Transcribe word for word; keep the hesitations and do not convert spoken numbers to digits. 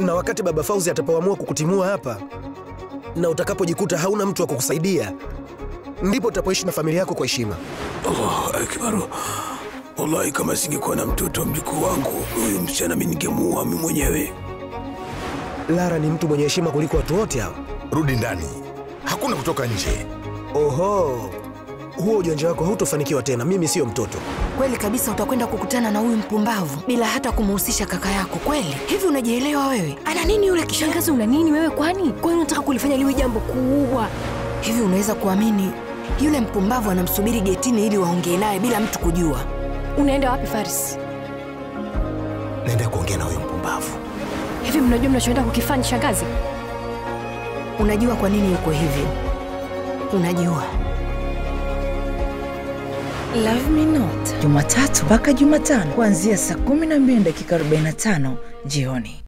Na wakati Baba Fauzi atapoamua kukutimua hapa na utakapojikuta hauna mtu wa kukusaidia, ndipo utapoishi na familia yako kwa heshima. Allah akbar. Wallahi kama singekuwa na mtoto mjukuu wangu, huyu msichana mimi ningemuua mimi mwenyewe. Lara ni mtu mwenye heshima kuliko watu wote hao. Rudi ndani. Hakuna kutoka nje. Oho. Huo ujanja wako hautofanikiwa tena. Mimi sio mtoto. Kweli kabisa utakwenda kukutana na huyu mpumbavu bila hata kumhusisha kaka yako. Kweli? Hivi unajielewa wewe? Ana nini yule kishangazi, una nini wewe kwani? Kwani unataka kulifanya liwe jambo kubwa? Hivi unaweza kuamini yule mpumbavu anamsubiri getini ili waongee naye bila mtu kujua? Unaenda wapi Faris? Naenda kuongea na huyu mpumbavu. Hivi mnajua mnachoenda kukifanya shangazi? Unajua kwa nini yuko hivi? Unajua. Love Me Not. Jumatatu mpaka Jumatano kuanzia saa kumi na mbili dakika arobaini na tano jioni.